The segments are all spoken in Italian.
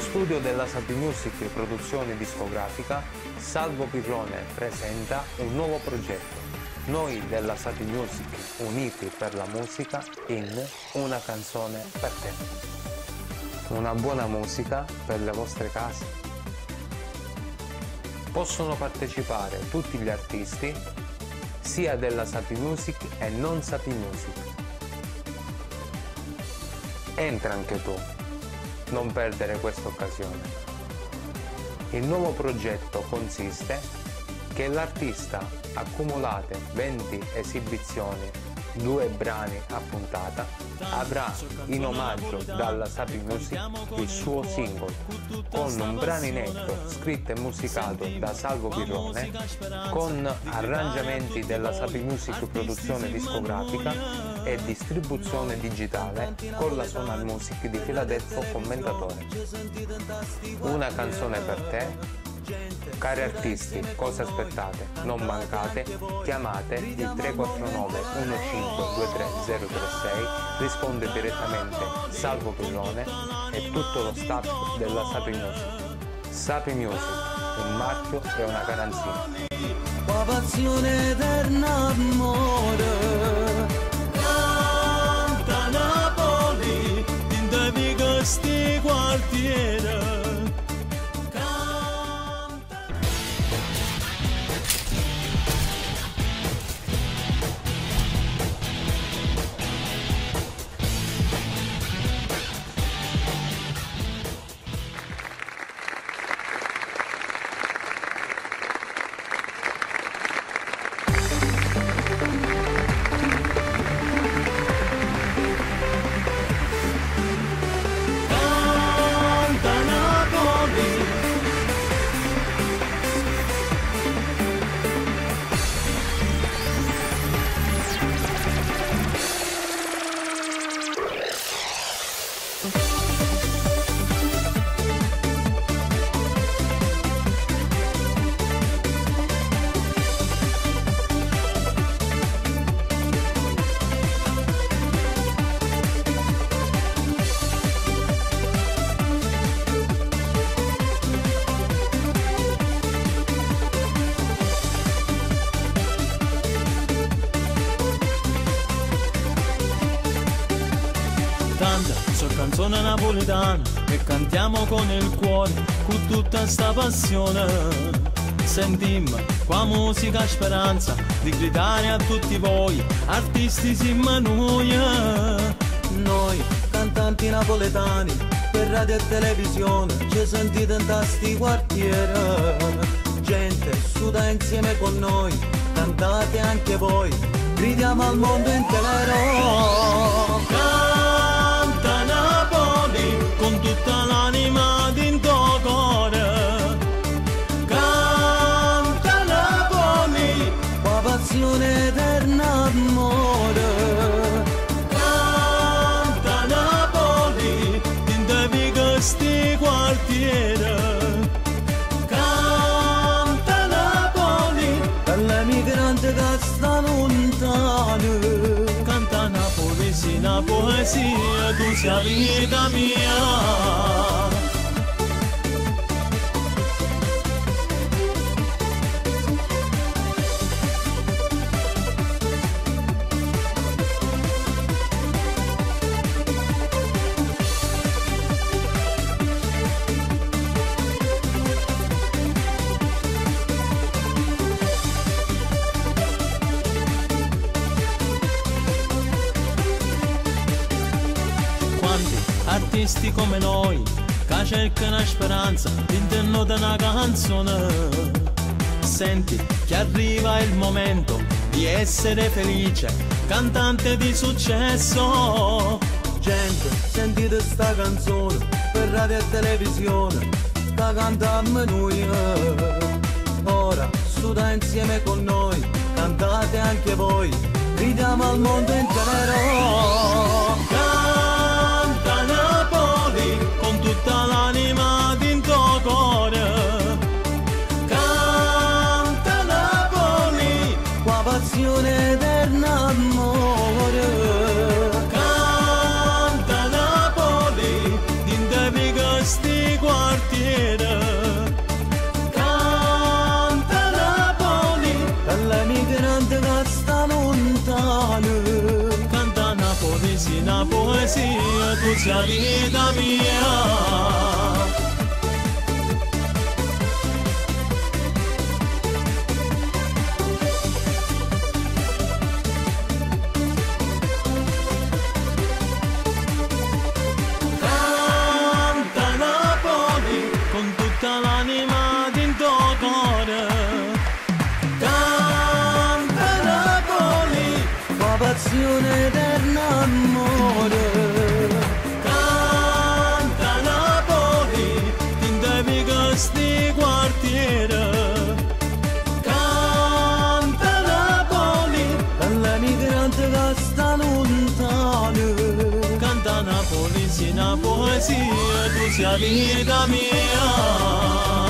Dallo studio della SAPY Music produzione discografica, Salvo Pirrone presenta un nuovo progetto. Noi della SAPY Music, uniti per la musica in Una canzone per te. Una buona musica per le vostre case. Possono partecipare tutti gli artisti, sia della SAPY Music e non SAPY Music. Entra anche tu, non perdere questa occasione. Il nuovo progetto consiste che l'artista accumulate 20 esibizioni, 2 brani a puntata, avrà in omaggio dalla SAPY Music il suo singolo, con un brano inedito scritto e musicato da Salvo Pirrone, con arrangiamenti della SAPY Music produzione discografica e distribuzione digitale con la Sonar Music di Filadelfo Commendatore. Una canzone per te. Cari artisti, cosa aspettate? Non mancate, chiamate il 349 1523 036, risponde direttamente Salvo Pirrone e tutto lo staff della SAPY Music. SAPY Music, un marchio e una garanzia. Passione eterna amore, canta Napoli, indavi questi quartieri. Canzone napoletana e cantiamo con il cuore, con tutta sta passione. Sentimmo qua musica e speranza di gridare a tutti voi, artisti siamo noi. Noi, cantanti napoletani, per radio e televisione, ci sentite in tasti quartiere. Gente, suda insieme con noi, cantate anche voi, gridiamo al mondo intero. Con tutta l'anima dentro cuore, canta Napoli, la passione eterna amore, canta Napoli, dentro di questi quartieri, canta Napoli, per le migranti che sta lontano. La poesia, tu sei vita mia. Artisti come noi, che cercano speranza all'interno di una canzone. Senti che arriva il momento di essere felice, cantante di successo. Gente, sentite sta canzone per radio e televisione, sta cantando noi. Ora, suda insieme con noi, cantate anche voi, ridiamo al mondo intero. Tutta l'anima dentro cuore, canta Napoli, la passione eterna amore, canta Napoli, dentro questi cuori. italiane. Canta na poesia, tu sia vita mia. Eterno amore, canta Napoli, ti indevica sti quartiere, canta Napoli, all'emigrante che sta lontano, canta Napoli, sì, una poesia, tu sia vita mia.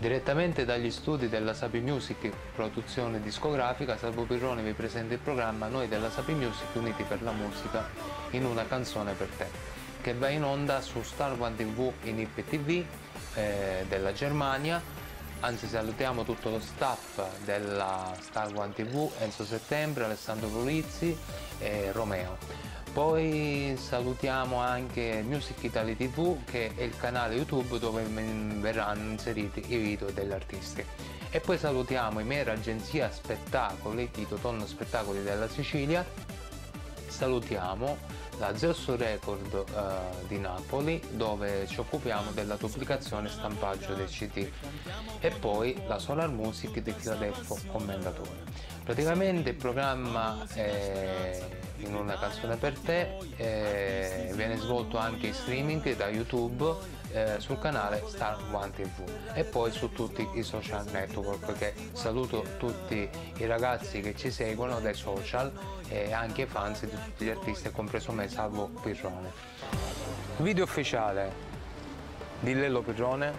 Direttamente dagli studi della SAPY Music, produzione discografica, Salvo Pirrone vi presenta il programma Noi della SAPY Music uniti per la musica in una canzone per te, che va in onda su Star One TV in IPTV della Germania. Anzi, salutiamo tutto lo staff della Star One TV, Enzo Settembre, Alessandro Polizzi e Romeo. Poi salutiamo anche Music Italy TV, che è il canale YouTube dove verranno inseriti i video degli artisti. E poi salutiamo Himera Agenzia Spettacoli, Tito Tonno Spettacoli della Sicilia. Salutiamo la Zeus Record di Napoli, dove ci occupiamo della duplicazione e stampaggio dei CD. E poi la Sonar Music di Filadelfo Commendatore. Praticamente il programma in una canzone per te viene svolto anche in streaming da YouTube sul canale Star One TV e poi su tutti i social network, perché saluto tutti i ragazzi che ci seguono dai social e anche i fans di tutti gli artisti, compreso me, Salvo Pirrone. Video ufficiale di Lello Pirrone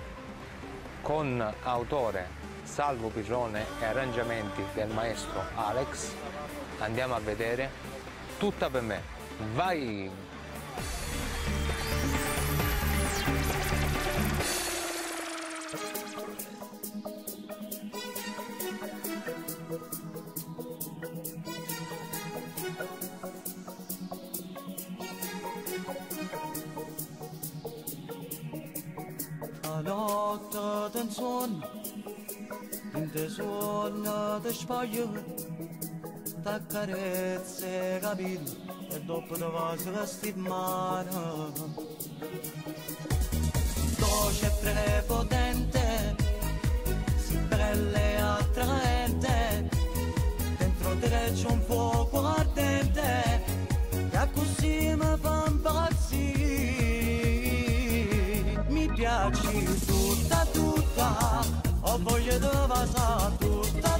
con autore Salvo Pirrone e arrangiamenti del maestro Alex. Andiamo a vedere. Tutta per me, vai! La notte del sonno, in tesonno del sbaglio, t'accarezze capito e dopo te vas vestito male. Dolce e prepotente, si bella e attraente, dentro di te c'è un fuoco ardente che così mi fa impazzire. Mi piaci tutta tutta, ho voglia di vasare tutta tutta. Tutta,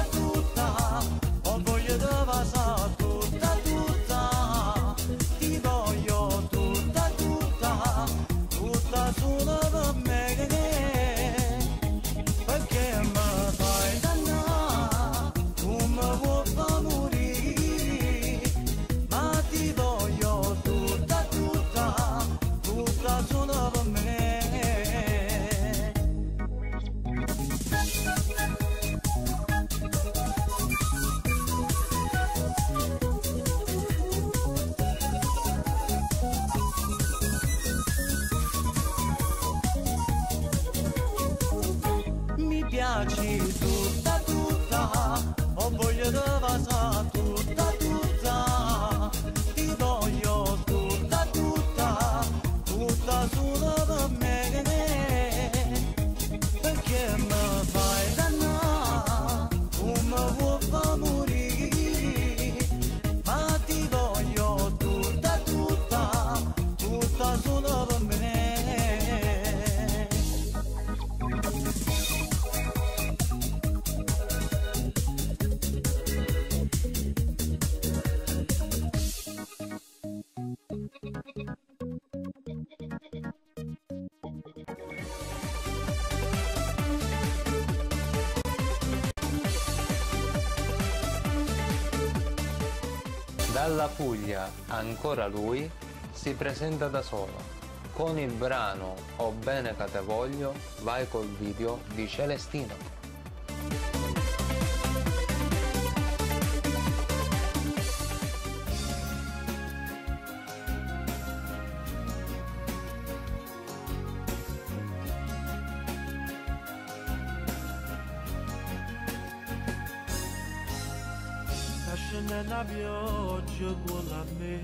tutta, ho voglia di baci tutta tutta, ho voglia di basar tutta tutta, ti voglio tutta tutta, tutta solo per me, perché mi fai dannare, come vuoi fa morire, ma ti voglio tutta tutta, tutta solo per me. Dalla Puglia, ancora lui, si presenta da solo, con il brano O bene che te voglio, vai col video di Celestino. Sta scendendo la pioggia con la me,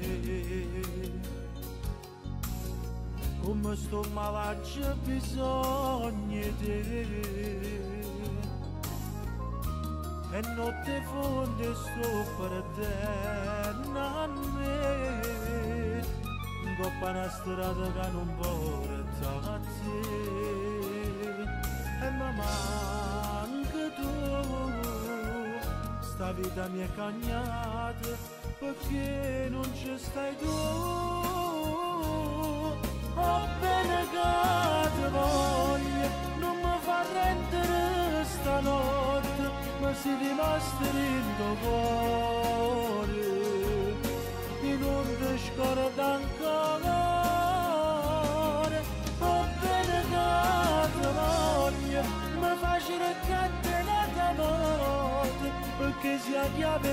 come sto malaccio ha bisogno di te, e notte fonde sto per te, nanne, in coppa una strada che non porta a te, e mi manca tu, sta vita mi è cagnata, perché non ci stai tu. O bene che te voglio, non mi fa rendere stanotte, ma si rimaste in tuo cuore, e non ti scorda ancora. O bene che te voglio, mi faccio raccattare notte, perché si chiave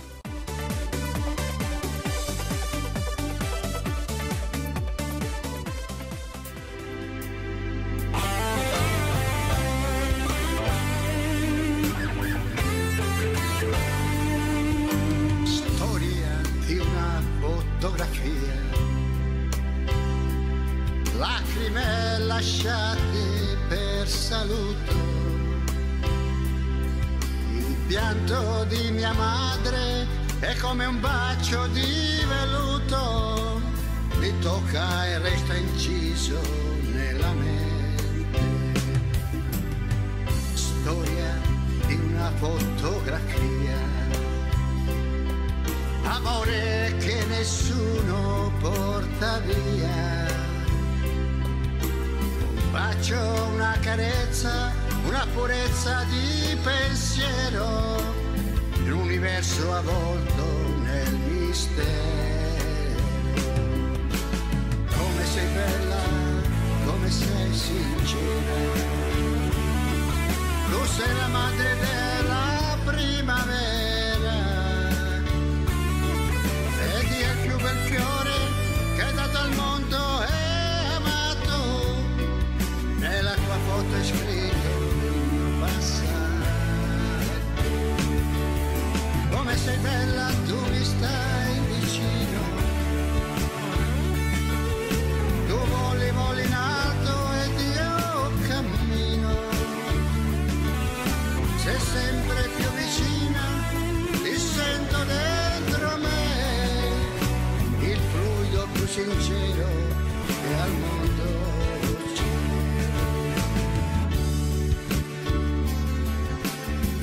Lacrime lasciate per saluto, il pianto di mia madre è come un bacio di veluto, mi tocca e resta inciso nella mente. Storia di una fotografia, amore che nessuno porta via. Faccio una carezza, una purezza di pensiero, l'universo avvolto nel mistero. Come sei bella, come sei sincera, tu sei la madre della primavera, ed è il più bel fiore che è dato al mondo. Nella tua foto è scritto il mio passato. Come sei bella, tu mi stai vicino. Tu voli, voli in alto ed io cammino. Sei sempre più vicina, ti sento dentro me, il fluido più sincero che al mondo.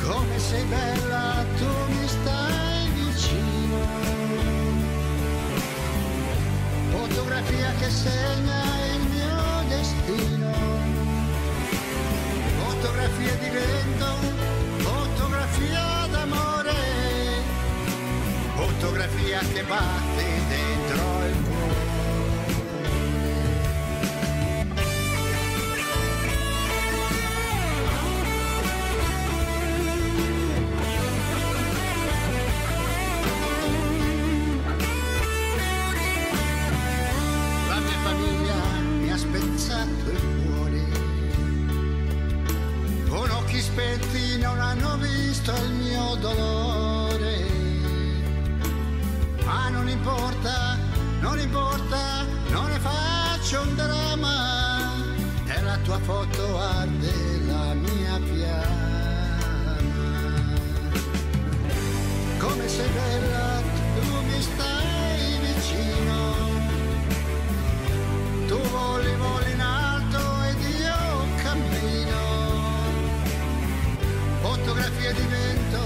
Come sei bella, tu mi stai vicino. Fotografia che segna il mio destino. Fotografia di vento, fotografia d'amore. Fotografia che batte dentro il cuore. Spezzato il cuore, con occhi spenti non hanno visto il mio dolore, ma non importa, non importa, non ne faccio un dramma, è la tua foto arde la mia fiamma. Come sei bella, tu mi stai vicino. Tu voli, voli in alto ed io cammino. Fotografia di vento,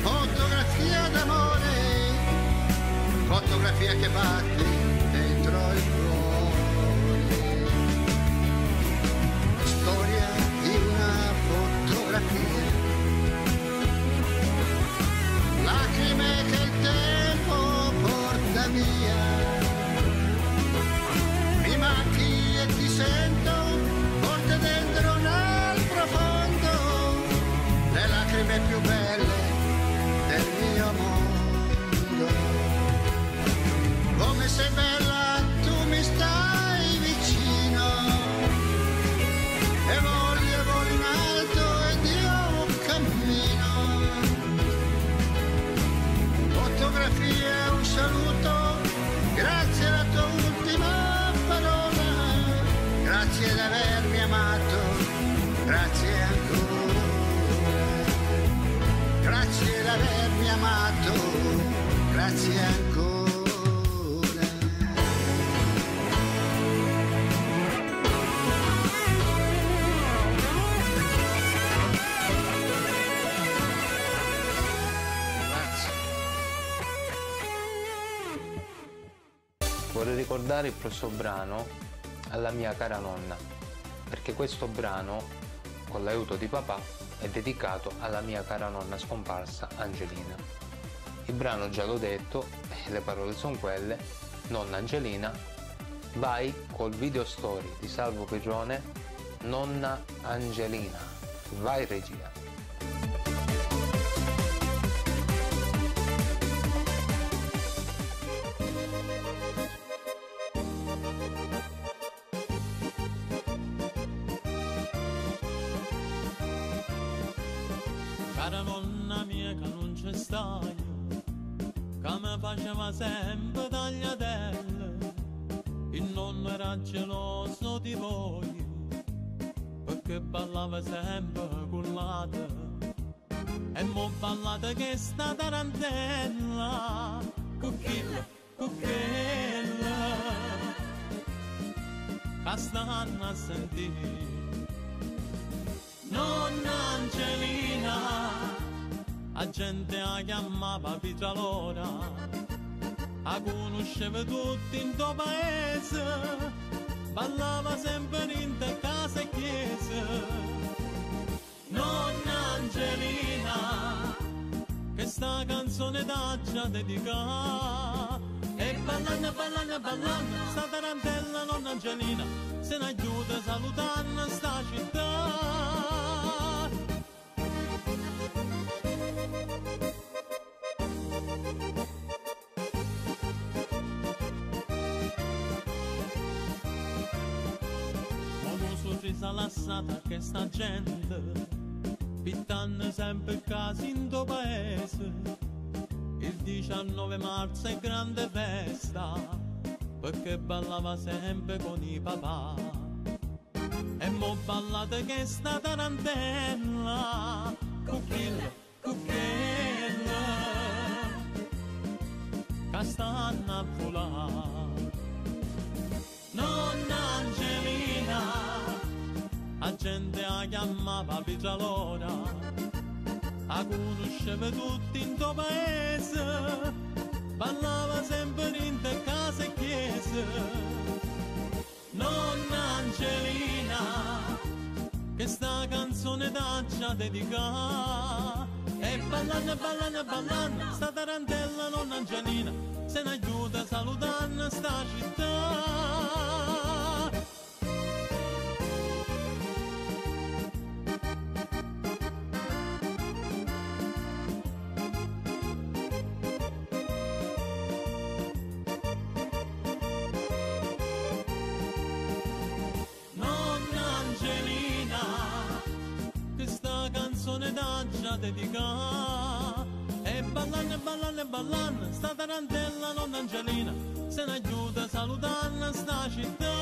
fotografia d'amore, fotografia che batte dentro il cuore. Storia di una fotografia, lacrime che il tempo porta via. Ti sento forte dentro nel profondo, le lacrime più belle del mio mondo. Come sei bella, tu mi stai vicino, e voli in alto ed io cammino. Fotografie, un saluto, grazie alla tua ultima parola. Grazie di avermi amato, grazie ancora. Grazie di avermi amato, grazie ancora. Grazie. Vorrei ricordare il prossimo brano alla mia cara nonna, perché questo brano, con l'aiuto di papà, è dedicato alla mia cara nonna scomparsa Angelina. Il brano già l'ho detto, le parole sono quelle: nonna Angelina, vai col video story di Salvo Pirrone, nonna Angelina. Vai regia. Cara nonna mia che non c'è stai, che mi faceva sempre tagliatelle, il nonno era geloso di voi, perché ballava sempre con l'ata, e mo' ballate che sta tarantella, cucchilla, cucchilla, che stanno a sentire. Nonna Angelina, la gente la chiamava Pietralora, la conosceva tutti in tuo paese, ballava sempre in te casa e chiesa. Nonna Angelina, questa canzone t'ha già dedicata, e ballando, ballando, ballando, sta tarantella nonna Angelina, se ne aiuta salutando sta città. Sorrisa lassata che sta gente pittanno sempre casi in tuo paese, il 19 marzo è grande festa perché ballava sempre con i papà, e mo' ballate che sta tarantella, cucchilla, cucchilla, che stanno a volare. Nonna Angelina, la gente la chiamava Pietralora, la conosceva tutti in tuo paese, ballava sempre in te casa e chiesa. Nonna Angelina, che sta canzone t'ha già dedicata, e ballando, ballando, ballando, sta tarantella nonna Angelina, se ne aiuta salutando sta città. Dedicata, e ballando, ballando, ballando, sta tarantella nonna Angelina, se ne aiuta salutando sta città.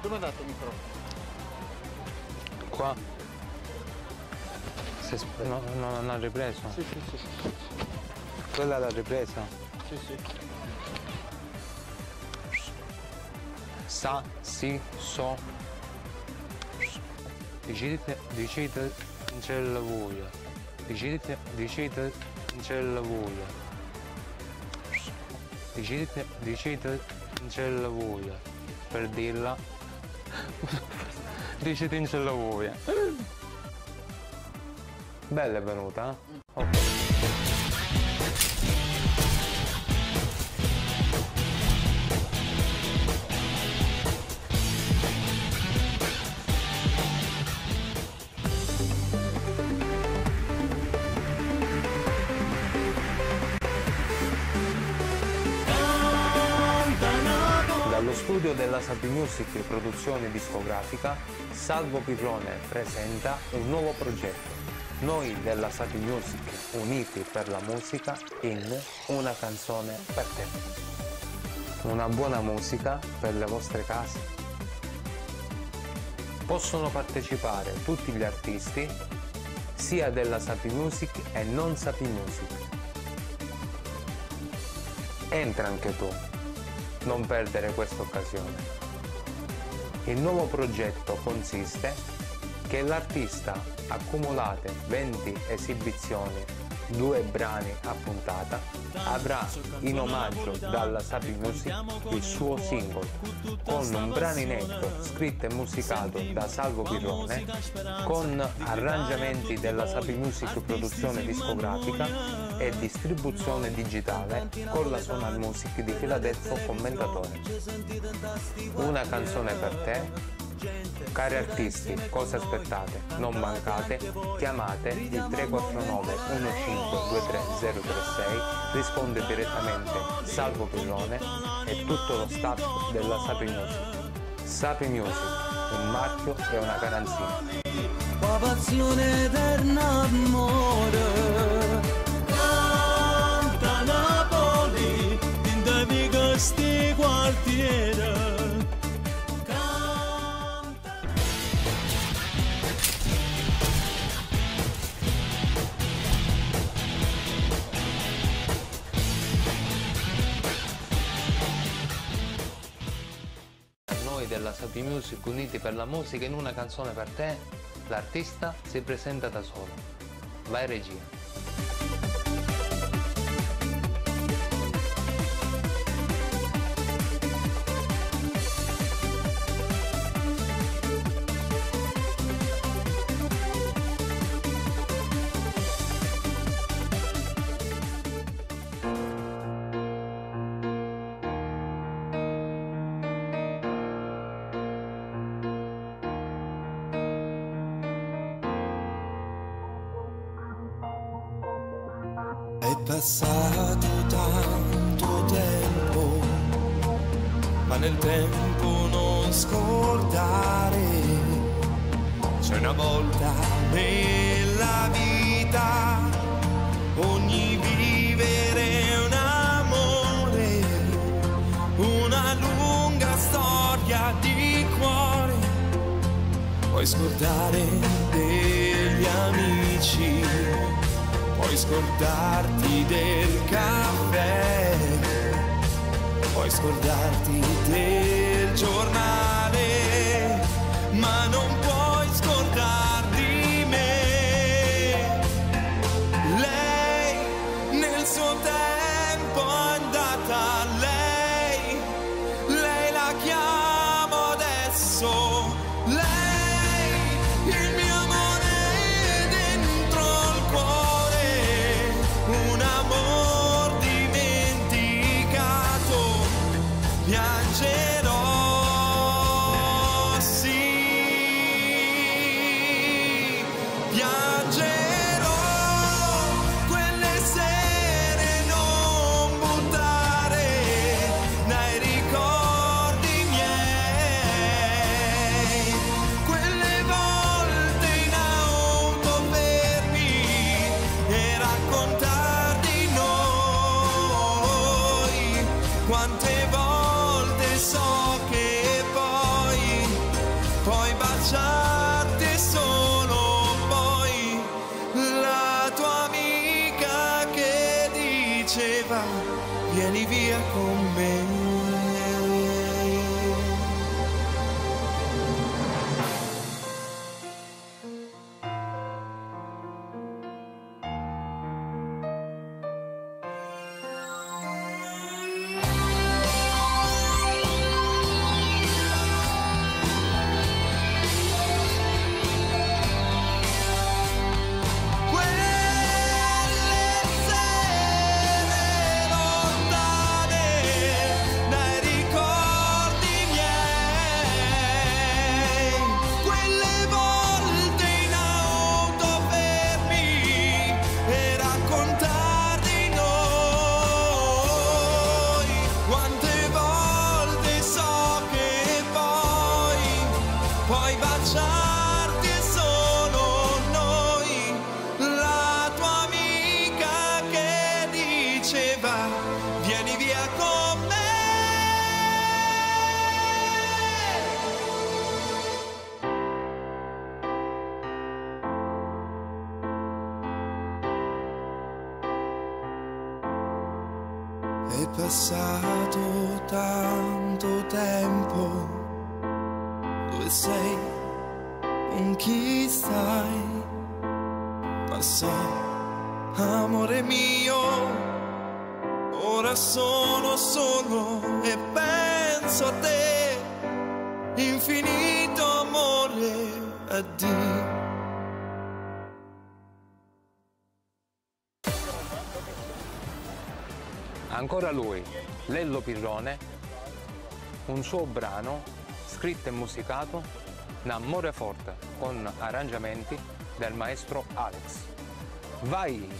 Dove è andato il microfono? Qua. No, no, non l'ha ripreso? Sì, sì, sì. Quella l'ha ripresa? Sì, sì. Sa, si, so. Decidete in cella voi. Decidete in cella voi. Decidete in cella voi. Per dirla. Decidete in cella voi. Bella è venuta, eh? Studio della SAPY Music Produzione Discografica, Salvo Pirrone presenta un nuovo progetto. Noi della SAPY Music, uniti per la musica in Una canzone per te. Una buona musica per le vostre case. Possono partecipare tutti gli artisti, sia della SAPY Music e non SAPY Music. Entra anche tu. Non perdere questa occasione. Il nuovo progetto consiste che l'artista accumulate 20 esibizioni 2 brani a puntata, avrà in omaggio dalla SAPY Music il suo singolo, con un brano inedito scritto e musicato da Salvo Pirrone, con arrangiamenti della SAPY Music produzione discografica e distribuzione digitale con la Sonar Music di Filadelfo Commendatore. Una canzone per te. Cari artisti, cosa aspettate? Non mancate, chiamate il 349 1523036, risponde direttamente Salvo Pirrone e tutto lo staff della SAPY Music. SAPY Music, un marchio e una garanzia. Passione eterna amore, canta Napoli, indavi questi quartieri. Della SAPY Music, uniti per la musica in una canzone per te, l'artista si presenta da solo. Vai regia. È passato tanto tempo, ma nel tempo non scordare, c'è una volta nella vita, ogni vivere è un amore, una lunga storia di cuore, puoi scordare degli amici, puoi scordarti del caffè, puoi scordarti del giornale, ma non puoi scordarti me. Lei nel suo tempo è andata, lei la chiamo adesso, lei il mio amore dentro il cuore. Un amor dimenticato, piangerò, sì, piangerò quelle sere, non buttare dai ricordi miei, quelle volte in autofermi e raccontare. Quante volte so che poi baciarti solo, poi la tua amica che diceva vieni via con me. È passato tanto tempo, dove sei, con chi stai? Passò amore mio, ora sono solo e penso a te, infinito amore, addio. Ancora lui, Lello Pirrone, un suo brano scritto e musicato da Amore Forte con arrangiamenti del maestro Alex. Vai!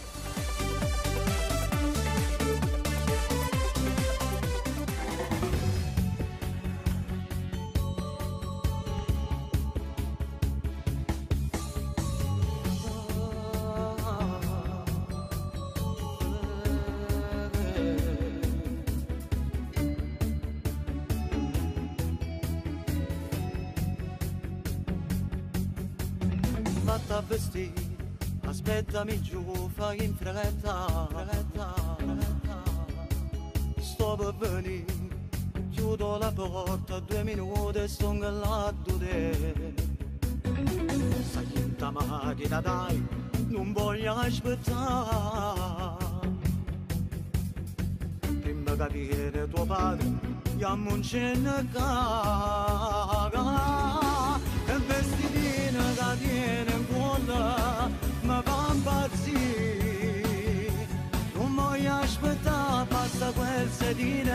Fatta a vestì, aspettami giù, fai in fretta, sto per venire, chiudo la porta, 2 minuti e sono là dure. Saglienta macchina dai, non voglio aspettare. Prima che viene tuo padre, andiamo in cena cara. E vestitina che tiene ma va impazzì, non voglio aspettare, passa quel sedile,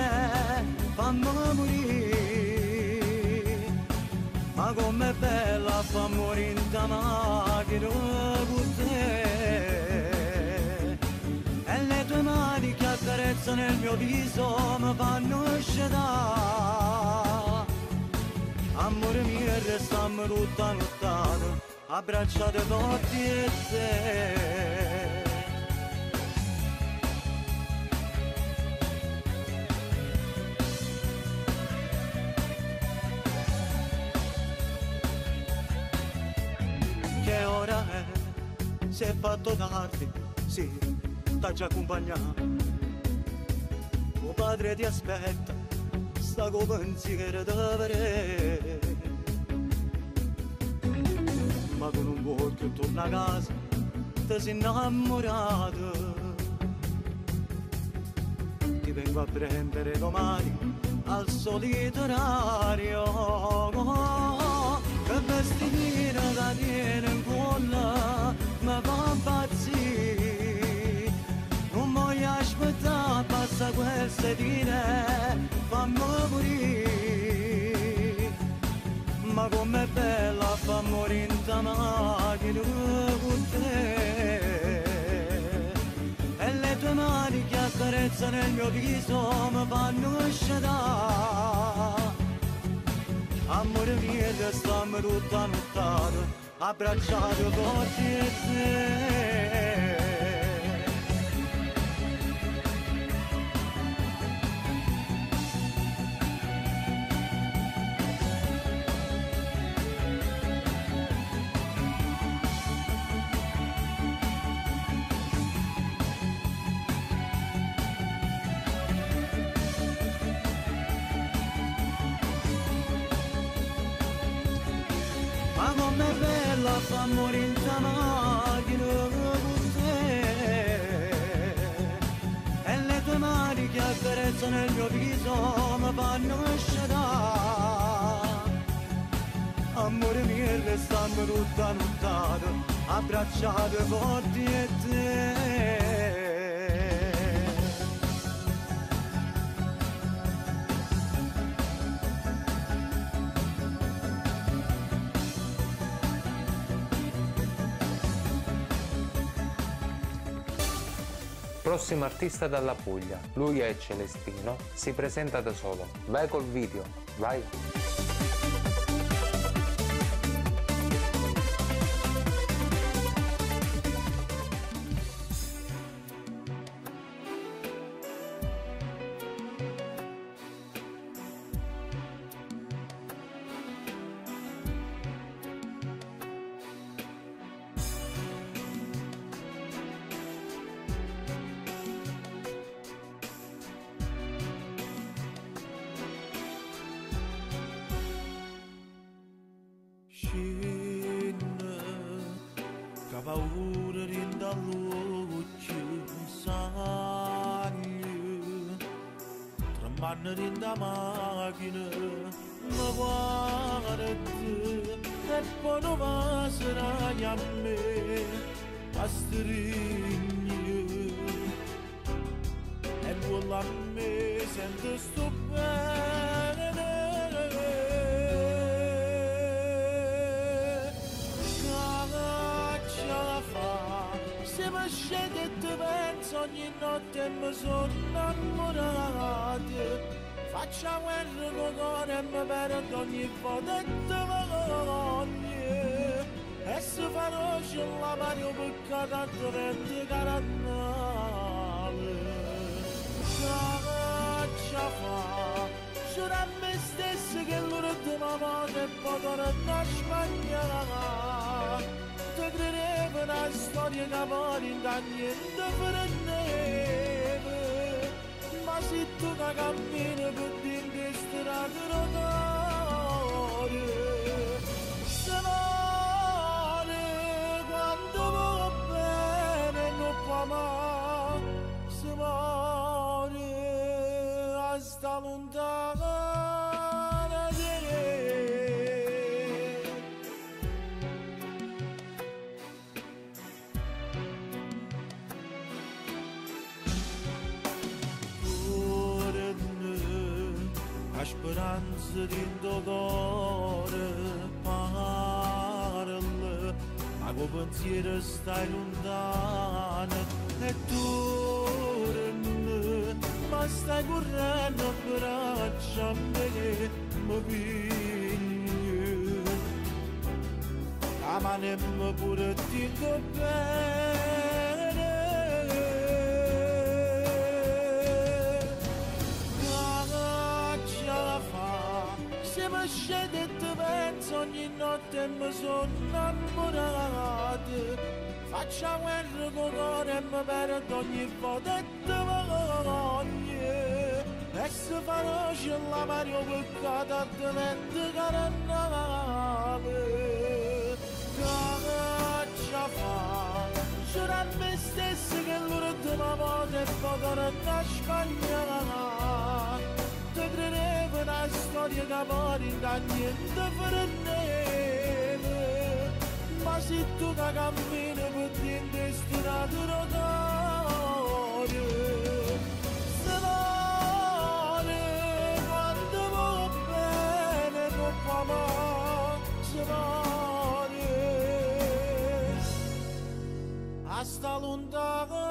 fammi morire, ma com'è bella, fa morire in ta macchina con te, e le tue mani che accarezzano il mio viso mi fanno scedere, amore mio e restammo tutta nottata, abbracciate tutti e te. Che ora è? Si è fatto tardi, sì, t'ha già accompagnato. Tuo padre ti aspetta, sta con pensiero d'avere. Ma tu non vuoi che torna a casa, ti sei innamorata. Ti vengo a prendere domani al solito orario. Che vestitina che tiene in cuore, mi fa impazzire. Non voglio aspettare, passa quel sedile, fammi morire. Ma com'è bella, fa morire in ta macchina con te, e le tue mani che accarezzano il mio viso mi fanno scedere, amore mio che stiamo tutta nottata, abbracciato tutti e te. Fa morire in ta macchina con te, e le tue mani che accarezzano il mio viso mi fanno scedere, amore mio che stanno tutta nottata, abbracciate forti e te. Prossimo artista dalla Puglia, lui è Celestino, si presenta da solo. Vai col video, vai! Scena, che paura rinda luce. Mannerinda macchina ma guarda e poi non va a seragli a me a strigni e non la me sento sto bene cagaccia la fa se mi scende e ti penso ogni notte e mi sono innamorata faccia guerra con cuore e mi perdo ogni volta e ti e se farò c'è la mano bucata torrente carannale c'è fa c'è a me stessa che l'ultima volta e poi torna a spagnare ti credevo una storia che poi da niente prendevo ma se tu da cammino per dire che strada rotore sta lontana di me. Torne a speranza di dolore parla, ma con pensiero stai lontana e torne ma stai correndo a bracciarmi che mi pigli la mano pure ti do bene cagaccia la fa se mi scende e ti penso ogni notte e mi sono innamorata faccia guerra con cuore e mi perdo ogni volta e ti e se farò c'è la mano bucata torrente carannale cagaccia fa c'è a me stessa che l'ultima volta e poi torna a spagnare ti credevo una storia che poi da niente prendevo ma se tu da cammino per dire che sto rotore hasta lontana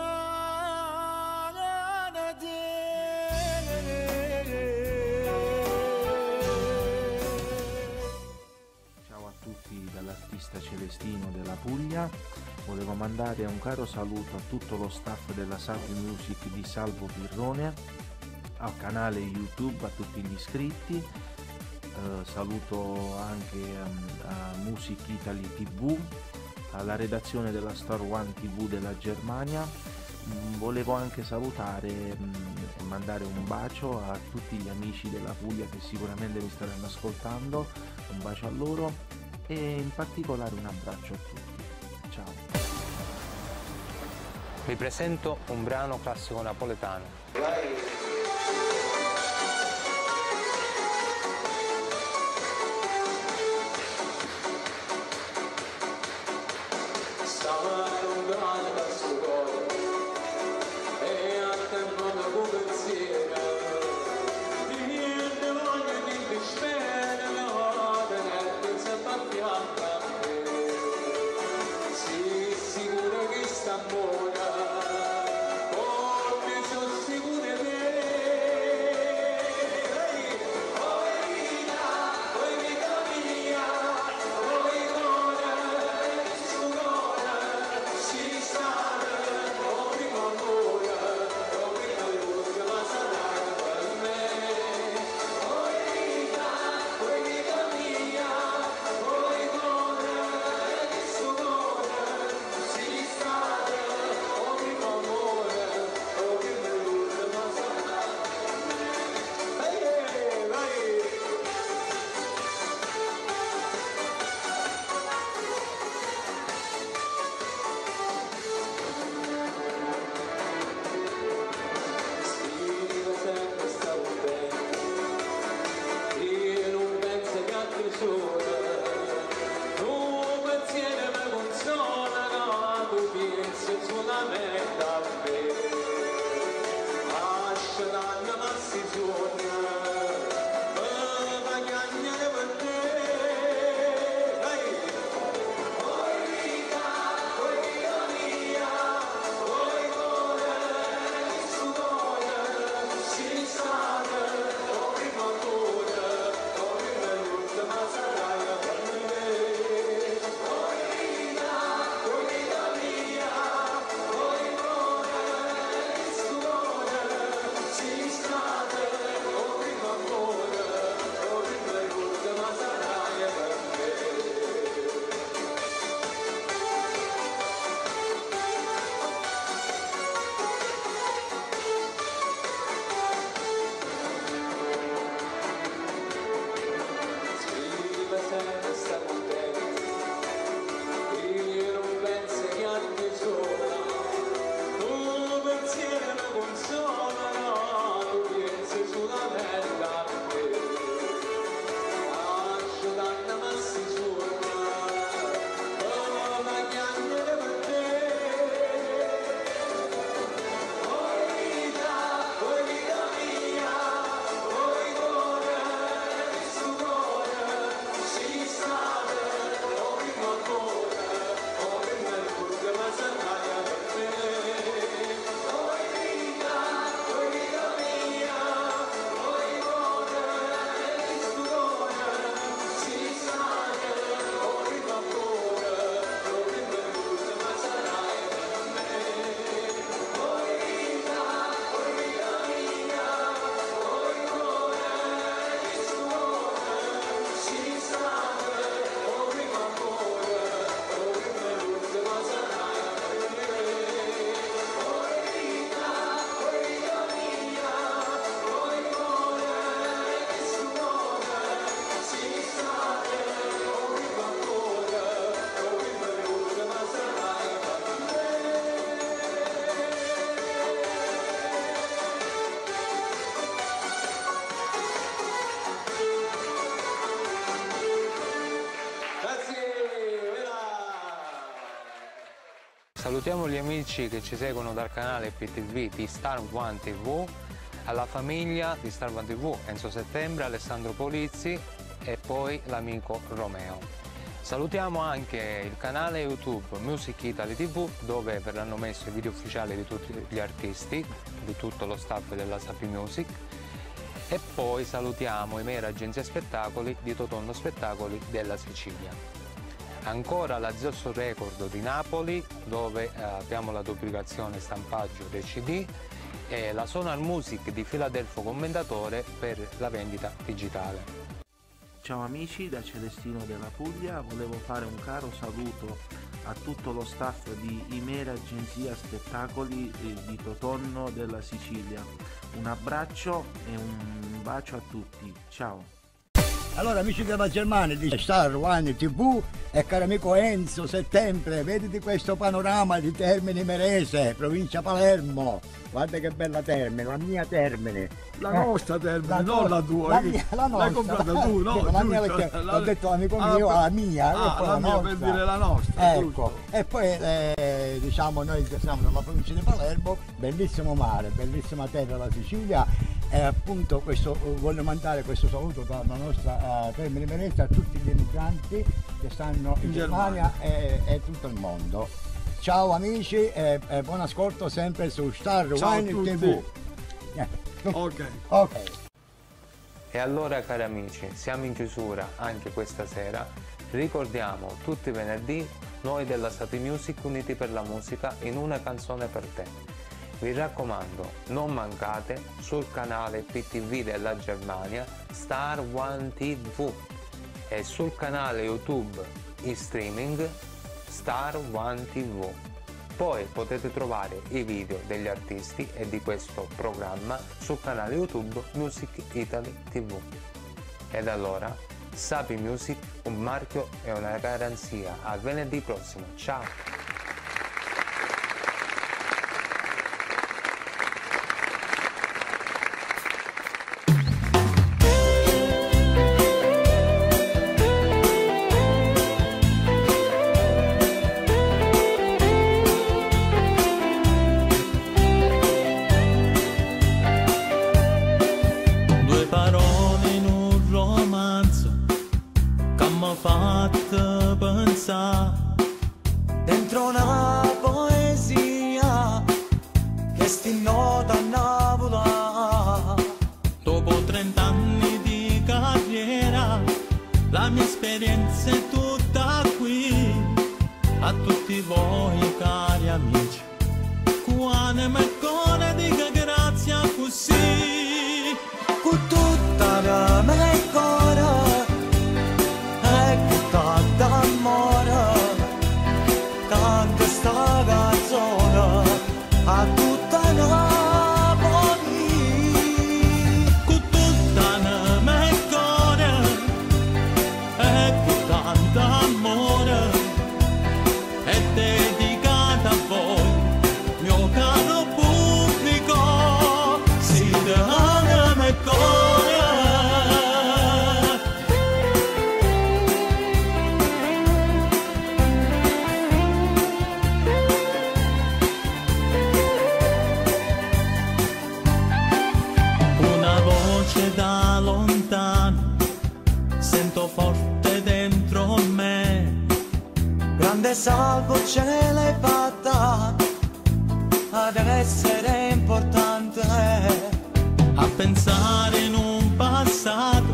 di me. Ciao a tutti dall'artista Celestino della Puglia. Volevo mandare un caro saluto a tutto lo staff della SAPY Music di Salvo Pirrone, al canale YouTube, a tutti gli iscritti. Saluto anche a Music Italy TV, alla redazione della Star One TV della Germania. Volevo anche salutare e mandare un bacio a tutti gli amici della Puglia che sicuramente mi staranno ascoltando, un bacio a loro e in particolare un abbraccio a tutti. Ciao! Vi presento un brano classico napoletano. Amore, oh, mi sono sicuro di te. Salutiamo gli amici che ci seguono dal canale PTV di Star One TV, alla famiglia di Star One TV, Enzo Settembre, Alessandro Polizzi e poi l'amico Romeo. Salutiamo anche il canale YouTube Music Italy TV, dove verranno messi i video ufficiali di tutti gli artisti, di tutto lo staff della SAPY Music. E poi salutiamo Himera Agenzia Spettacoli di Tito Tonno Spettacoli della Sicilia. Ancora la Zeus Record di Napoli, dove abbiamo la duplicazione stampaggio dei CD, e la Sonar Music di Filadelfo Commendatore per la vendita digitale. Ciao amici, da Celestino della Puglia volevo fare un caro saluto a tutto lo staff di Himera Agenzia Spettacoli di Tito Tonno della Sicilia. Un abbraccio e un bacio a tutti, ciao! Allora amici della Germania di Star One TV e caro amico Enzo Settembre, vedete questo panorama di Termini Imerese, provincia Palermo. Guarda che bella Termini, la mia Termini. La nostra Termini, non la tua. L'hai comprata tu, no? Dico, la mia perché l'ho detto l'amico mio, la mia. La mia per dire la nostra. Ecco, giusto. E poi diciamo noi siamo nella provincia di Palermo, bellissimo mare, bellissima terra la Sicilia. E appunto questo, voglio mandare questo saluto dalla nostra Termini Imerese a tutti gli emigranti che stanno in Germania e tutto il mondo. Ciao amici e buon ascolto sempre su Star One TV. Ok. E allora cari amici, siamo in chiusura anche questa sera. Ricordiamo tutti i venerdì noi della SAPY Music uniti per la musica in una canzone per te. Vi raccomando, non mancate sul canale PTV della Germania Star One TV e sul canale YouTube in streaming Star One TV. Poi potete trovare i video degli artisti e di questo programma sul canale YouTube Music Italy TV. Ed allora, SAPY Music, un marchio e una garanzia. A venerdì prossimo, ciao! Dentro una poesia che sti nota a Navola. Dopo 30 anni di carriera la mia esperienza è tutta qui. A tutti voi cari amici cuane me cone dica grazie così. Con tutta la mia cora a tutta Napoli, con tutta la mia cuore e con tanto amore è dedicata a voi, mio caro pubblico, si dà la mia cuore. Da lontano sento forte dentro me, grande salvo ce l'hai fatta ad essere importante. A pensare in un passato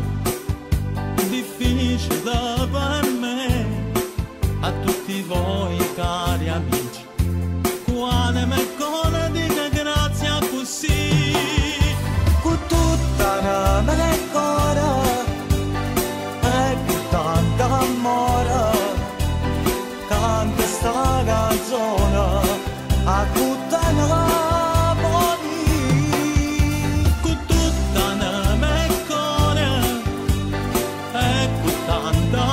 difficile per me, a tutti voi cari amici quale me cone dica grazie così. Tutta la mia cora e con tanto amore canta sta canzone a tutta Napoli. Con tutta la mia cora e con tanto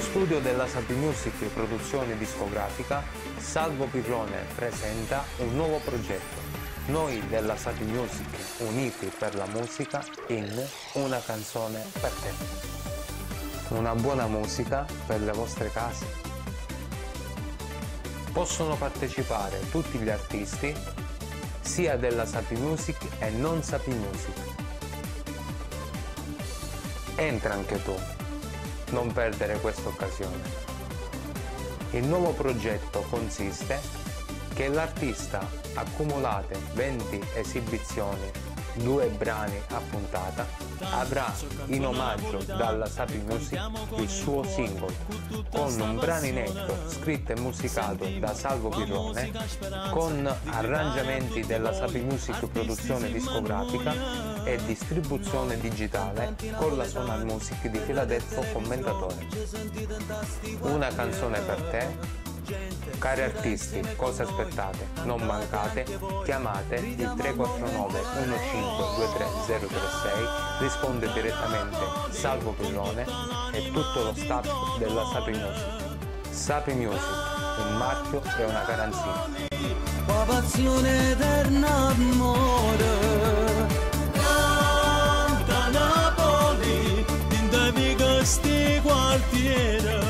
Dallo studio della SAPY Music, produzione discografica, Salvo Pirrone presenta un nuovo progetto. Noi della SAPY Music, uniti per la musica in Una canzone per te. Una buona musica per le vostre case. Possono partecipare tutti gli artisti, sia della SAPY Music e non SAPY Music. Entra anche tu. Non perdere questa occasione. Il nuovo progetto consiste che l'artista accumulate 20 esibizioni, 2 brani a puntata, avrà in omaggio dalla SAPY Music il suo singolo, con un brano inedito scritto e musicato da Salvo Pirrone, con arrangiamenti della SAPY Music produzione discografica e distribuzione digitale con la Sonar Music di Filadelfo Commendatore. Una canzone per te. Cari artisti, cosa aspettate? Non mancate, chiamate il 349 1523036, risponde direttamente Salvo Pirrone e tutto lo staff della SAPY Music. SAPY Music, un marchio e una garanzia. Passione eterna amore, canta Napoli, in dei miei gusti quartiere.